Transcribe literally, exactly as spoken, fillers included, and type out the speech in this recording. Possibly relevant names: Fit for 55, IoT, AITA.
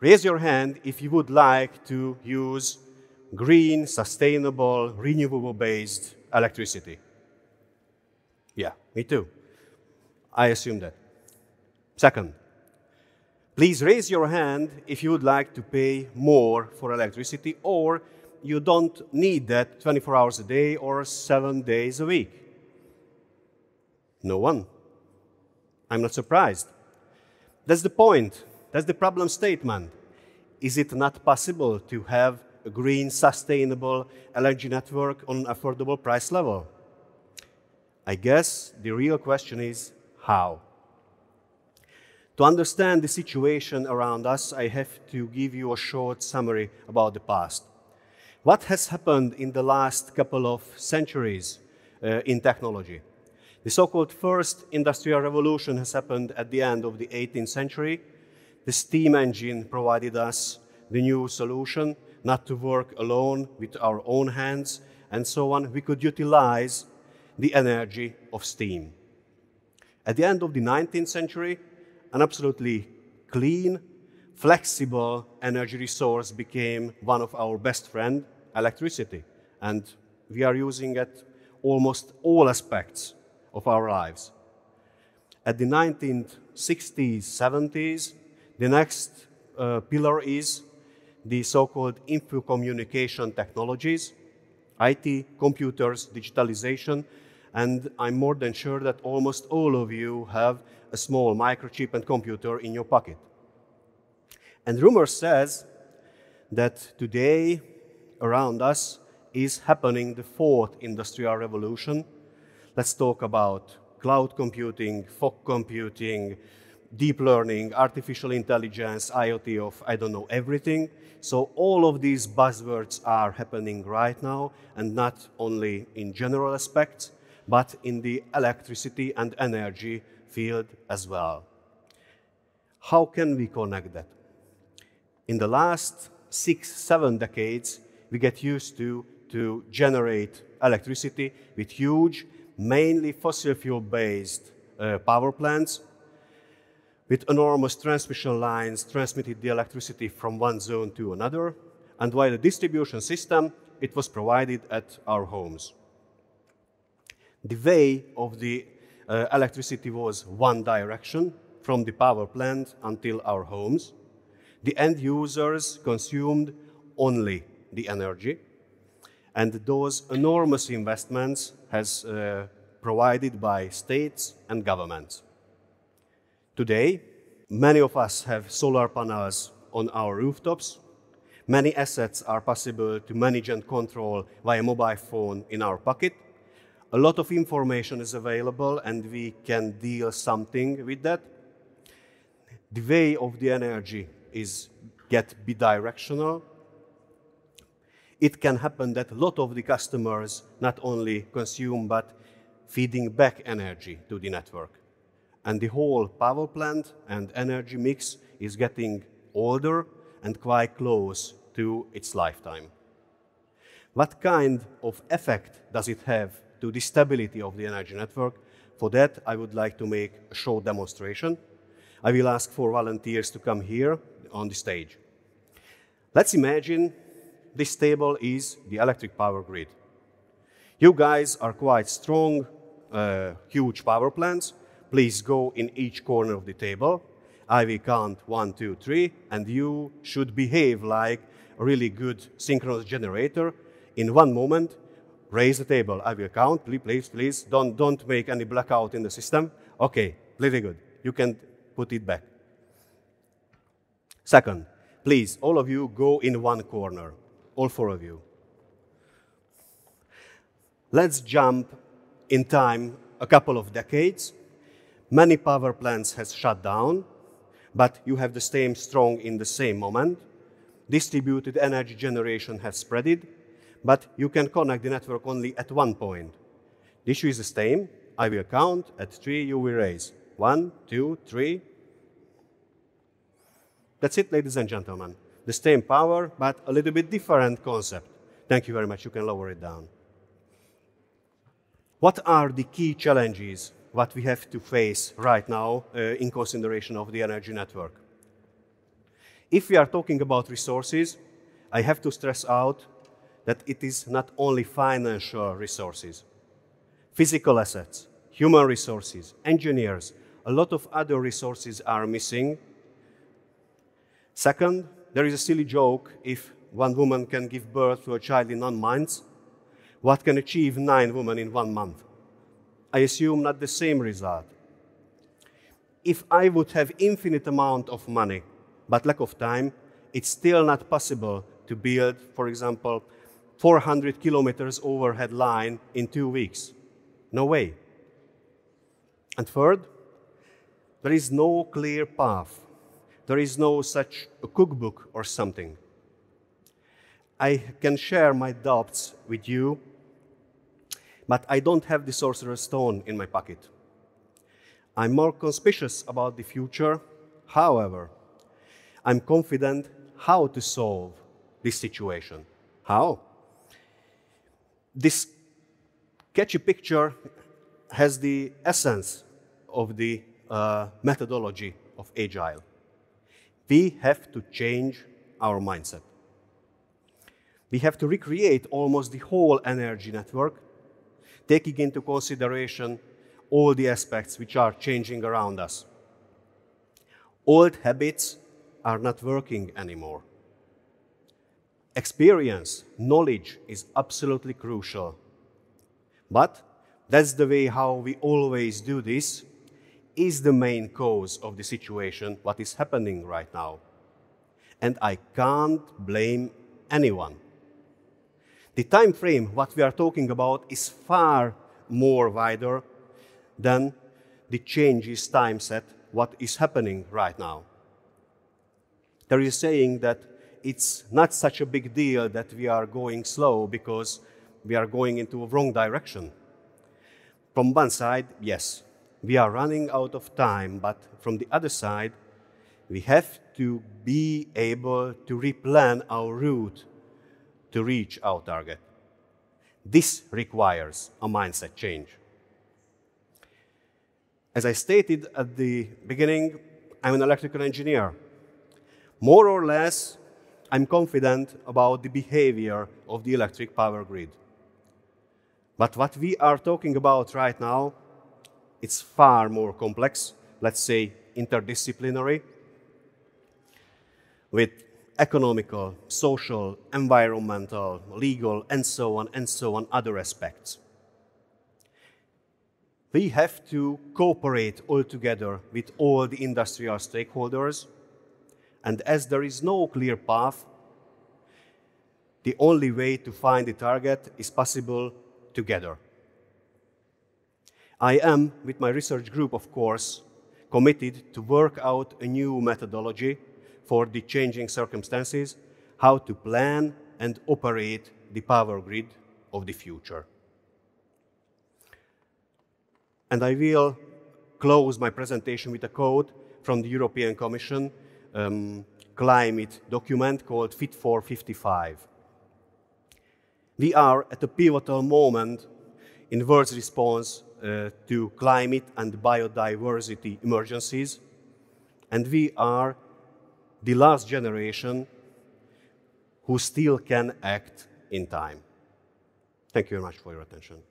Raise your hand if you would like to use green, sustainable, renewable-based electricity. Yeah, me too. I assume that. Second, please raise your hand if you would like to pay more for electricity, or you don't need that twenty-four hours a day or seven days a week. No one. I'm not surprised. That's the point. That's the problem statement. Is it not possible to have a green, sustainable energy network on an affordable price level? I guess the real question is, how? To understand the situation around us, I have to give you a short summary about the past. What has happened in the last couple of centuries uh, in technology? The so-called first industrial revolution has happened at the end of the eighteenth century. The steam engine provided us the new solution, not to work alone with our own hands, and so on. We could utilize the energy of steam. At the end of the nineteenth century, an absolutely clean, flexible energy resource became one of our best friends, electricity. And we are using it almost all aspects of our lives. At the nineteen sixties, seventies, the next uh, pillar is the so-called infocommunication technologies, I T, computers, digitalization, and I'm more than sure that almost all of you have a small microchip and computer in your pocket. And rumor says that today around us is happening the fourth industrial revolution. Let's talk about cloud computing, fog computing, deep learning, artificial intelligence, I O T of, I don't know, everything. So all of these buzzwords are happening right now, and not only in general aspects, but in the electricity and energy field as well. How can we connect that? In the last six, seven decades, we get used to, to generate electricity with huge, mainly fossil fuel-based uh, power plants, with enormous transmission lines transmitted the electricity from one zone to another, and while the distribution system, it was provided at our homes. The way of the uh, electricity was one direction, from the power plant until our homes. The end users consumed only the energy, and those enormous investments has uh, provided by states and governments. Today, many of us have solar panels on our rooftops. Many assets are possible to manage and control via mobile phone in our pocket. A lot of information is available, and we can deal something with that. The way of the energy is get bidirectional. It can happen that a lot of the customers not only consume, but feeding back energy to the network. And the whole power plant and energy mix is getting older and quite close to its lifetime. What kind of effect does it have to the stability of the energy network? For that, I would like to make a short demonstration. I will ask for volunteers to come here on the stage. Let's imagine this table is the electric power grid. You guys are quite strong, uh, huge power plants. Please go in each corner of the table. I will count one, two, three, and you should behave like a really good synchronous generator. In one moment, raise the table. I will count, please, please, please. Don't, don't make any blackout in the system. Okay, pretty good. You can put it back. Second, please, all of you go in one corner. All four of you. Let's jump in time a couple of decades. Many power plants has shut down, but you have the same strong in the same moment. Distributed energy generation has spreaded, but you can connect the network only at one point. The issue is the same. I will count. At three, you will raise. One, two, three. That's it, ladies and gentlemen. The same power, but a little bit different concept. Thank you very much. You can lower it down. What are the key challenges what we have to face right now uh, in consideration of the energy network? If we are talking about resources, I have to stress out that it is not only financial resources, physical assets, human resources, engineers, a lot of other resources are missing. Second, there is a silly joke: if one woman can give birth to a child in nine months, what can achieve nine women in one month? I assume not the same result. If I would have infinite amount of money, but lack of time, it's still not possible to build, for example, four hundred kilometers overhead line in two weeks. No way. And third, there is no clear path. There is no such a cookbook or something. I can share my doubts with you, but I don't have the Sorcerer's Stone in my pocket. I'm more conspicuous about the future. However, I'm confident how to solve this situation. How? This catchy picture has the essence of the uh, methodology of Agile. We have to change our mindset. We have to recreate almost the whole energy network, taking into consideration all the aspects which are changing around us. Old habits are not working anymore. Experience, knowledge is absolutely crucial. But that's the way how we always do this is the main cause of the situation, what is happening right now. And I can't blame anyone. The time frame what we are talking about is far more wider than the changes time set what is happening right now. There is saying that it's not such a big deal that we are going slow because we are going into a wrong direction. From one side, yes, we are running out of time, but from the other side, we have to be able to replan our route to reach our target. This requires a mindset change. As I stated at the beginning, I'm an electrical engineer. More or less, I'm confident about the behavior of the electric power grid. But what we are talking about right now, it's far more complex, let's say interdisciplinary, with economical, social, environmental, legal, and so on, and so on, other aspects. We have to cooperate all together with all the industrial stakeholders, and as there is no clear path, the only way to find the target is possible together. I am, with my research group, of course, committed to work out a new methodology for the changing circumstances, how to plan and operate the power grid of the future. And I will close my presentation with a quote from the European Commission um, climate document called Fit for fifty-five. We are at a pivotal moment in world's response uh, to climate and biodiversity emergencies, and we are the last generation who still can act in time. Thank you very much for your attention.